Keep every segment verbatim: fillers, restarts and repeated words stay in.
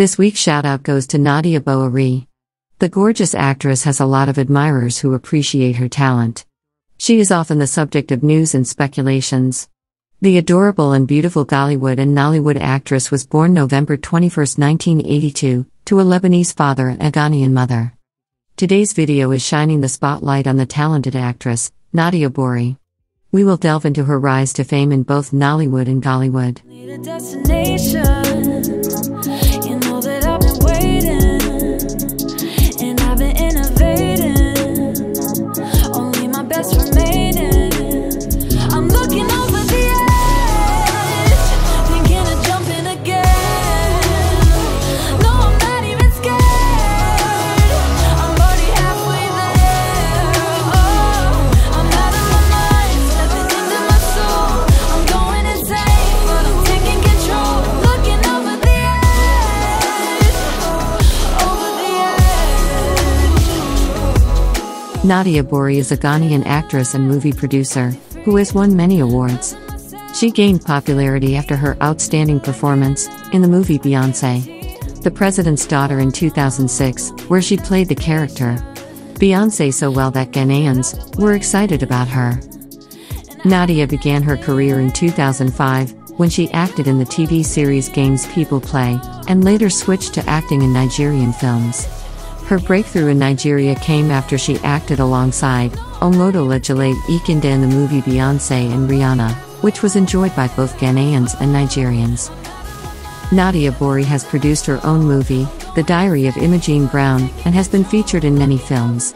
This week's shoutout goes to Nadia Buari. The gorgeous actress has a lot of admirers who appreciate her talent. She is often the subject of news and speculations. The adorable and beautiful Ghallywood and Nollywood actress was born November twenty-first, nineteen eighty-two, to a Lebanese father and a Ghanaian mother. Today's video is shining the spotlight on the talented actress, Nadia Buari. We will delve into her rise to fame in both Nollywood and Ghallywood. Need a destination. You know that I've been waiting, and I've been innovating. Only my best remaining. Nadia Buari is a Ghanaian actress and movie producer, who has won many awards. She gained popularity after her outstanding performance in the movie Beyonce, The President's Daughter in two thousand six, where she played the character Beyonce so well that Ghanaians were excited about her. Nadia began her career in two thousand five, when she acted in the T V series Games People Play, and later switched to acting in Nigerian films. Her breakthrough in Nigeria came after she acted alongside Omotola Jalade Ekeinde in the movie Beyonce and Rihanna, which was enjoyed by both Ghanaians and Nigerians. Nadia Buari has produced her own movie, The Diary of Imogene Brown, and has been featured in many films.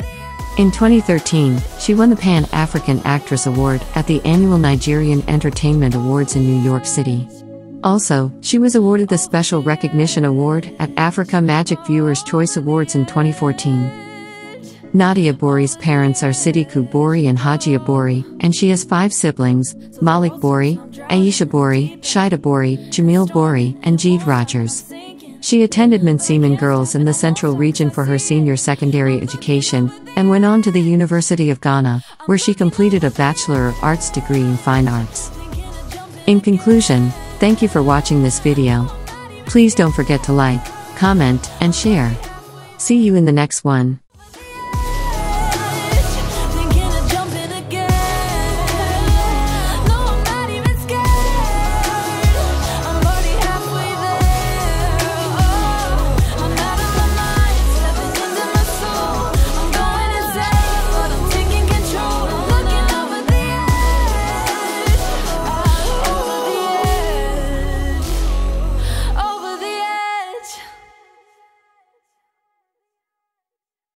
In twenty thirteen, she won the Pan-African Actress Award at the annual Nigerian Entertainment Awards in New York City. Also, she was awarded the Special Recognition Award at Africa Magic Viewers Choice Awards in twenty fourteen. Nadia Buari's parents are Sidiku Buari and Hajia Buari, and she has five siblings, Malik Buari, Ayisha Buari, Shaida Buari, Jameel Buari, and Jeed Rodgers. She attended Mfantsiman Girls in the Central Region for her senior secondary education, and went on to the University of Ghana, where she completed a Bachelor of Arts degree in Fine Arts. In conclusion, thank you for watching this video. Please don't forget to like, comment, and share. See you in the next one.